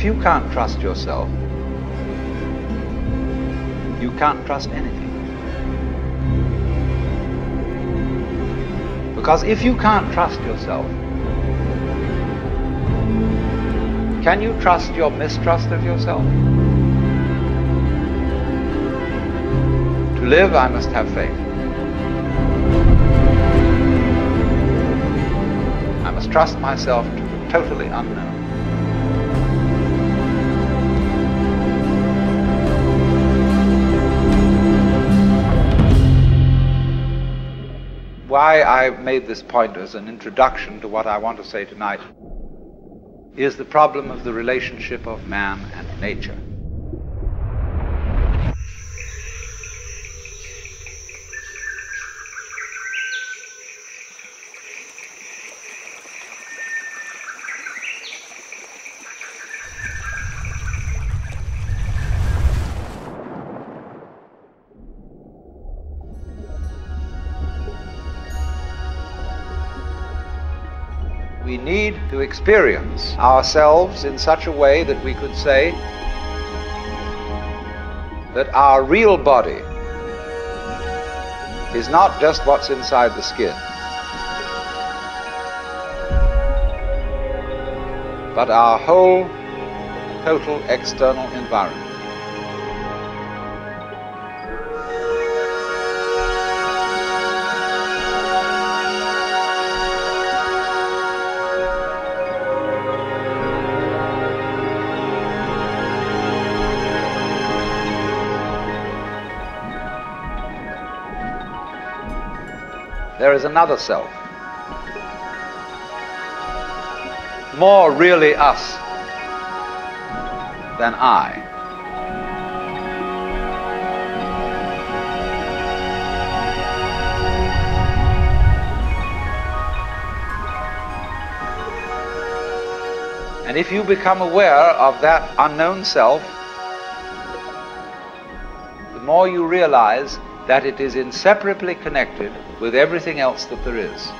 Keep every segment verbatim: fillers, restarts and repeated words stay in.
If you can't trust yourself, you can't trust anything. Because if you can't trust yourself, can you trust your mistrust of yourself? To live, I must have faith. I must trust myself to the totally unknown. Why I made this point as an introduction to what I want to say tonight is the problem of the relationship of man and nature. We need to experience ourselves in such a way that we could say that our real body is not just what's inside the skin, but our whole, total external environment. There is another self, more really us than I. And if you become aware of that unknown self, the more you realize that it is inseparably connected with everything else that there is.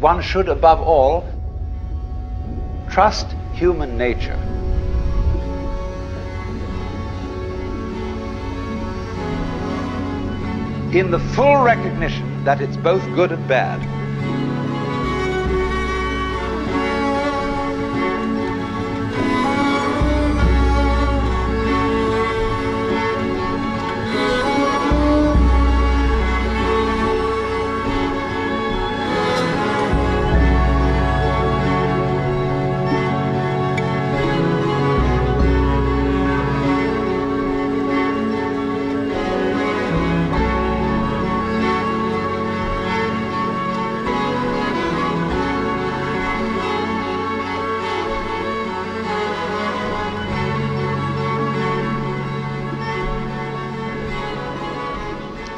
One should, above all, trust human nature. In the full recognition that it's both good and bad.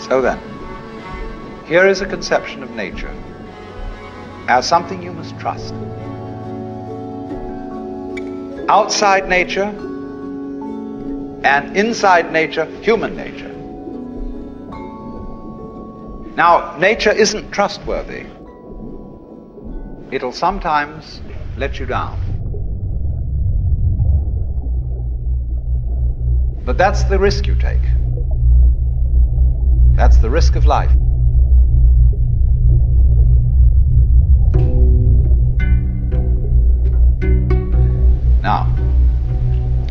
So then, here is a conception of nature as something you must trust. Outside nature and inside nature, human nature. Now, nature isn't trustworthy. It'll sometimes let you down. But that's the risk you take. That's the risk of life. Now,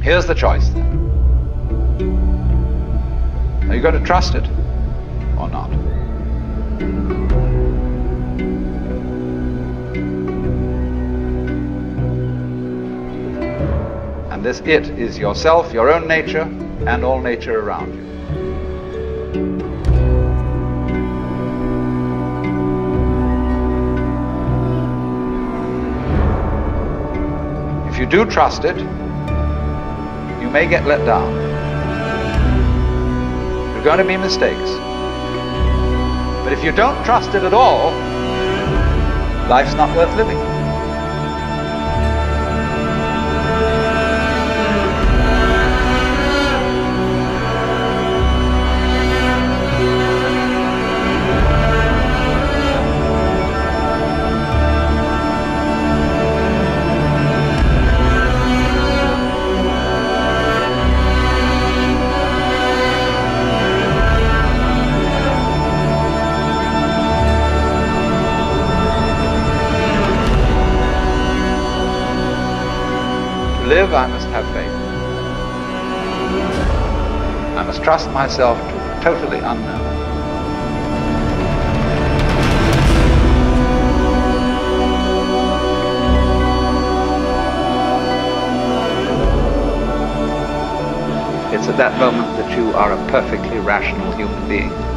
here's the choice then. Are you going to trust it or not? And this it is yourself, your own nature, and all nature around you. If you do trust it, you may get let down. There are going to be mistakes. But if you don't trust it at all, life's not worth living. Live, I must have faith. I must trust myself to the totally unknown. It's at that moment that you are a perfectly rational human being.